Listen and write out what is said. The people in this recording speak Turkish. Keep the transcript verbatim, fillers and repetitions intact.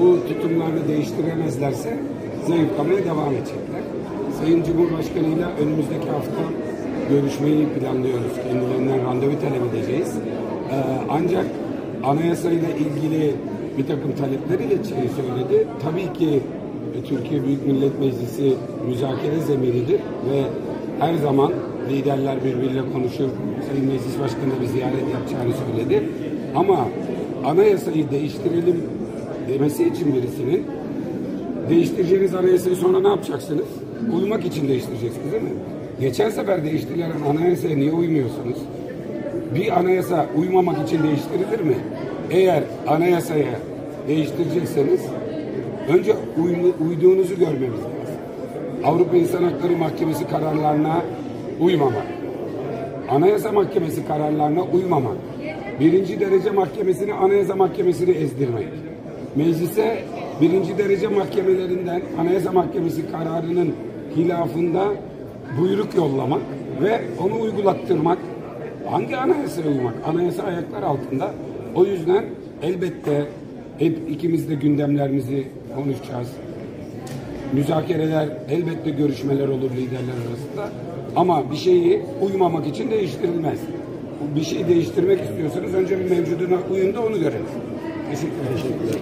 Bu tutumlarını değiştiremezlerse zayıflamaya devam edecekler. Sayın Cumhurbaşkanı'yla önümüzdeki hafta görüşmeyi planlıyoruz. Kendilerinden randevu talep edeceğiz. Ee, ancak anayasayla ilgili bir takım talepleri de söyledi. Tabii ki Türkiye Büyük Millet Meclisi müzakere zeminidir ve her zaman liderler birbiriyle konuşur. Sayın Meclis Başkanı da bir ziyaret yapacağını söyledi. Ama anayasayı değiştirelim demesi için birisinin, değiştireceğiniz anayasayı sonra ne yapacaksınız? Uymak için değiştireceksiniz değil mi? Geçen sefer değiştirilen anayasaya niye uymuyorsunuz? Bir anayasa uymamak için değiştirilir mi? Eğer anayasaya değiştirecekseniz önce uyduğunuzu görmemiz lazım. Avrupa İnsan Hakları Mahkemesi kararlarına uymamak, Anayasa Mahkemesi kararlarına uymamak, birinci derece mahkemesini Anayasa Mahkemesi'ni ezdirmek, meclise birinci derece mahkemelerinden Anayasa Mahkemesi kararının hilafında buyruk yollamak ve onu uygulattırmak. Hangi anayasaya uymak? Anayasa ayaklar altında. O yüzden elbette hep ikimiz de gündemlerimizi konuşacağız. Müzakereler, elbette görüşmeler olur liderler arasında. Ama bir şeyi uymamak için değiştirilmez. Bir şey değiştirmek istiyorsanız önce bir mevcuduna uyun da onu görelim. Teşekkürler.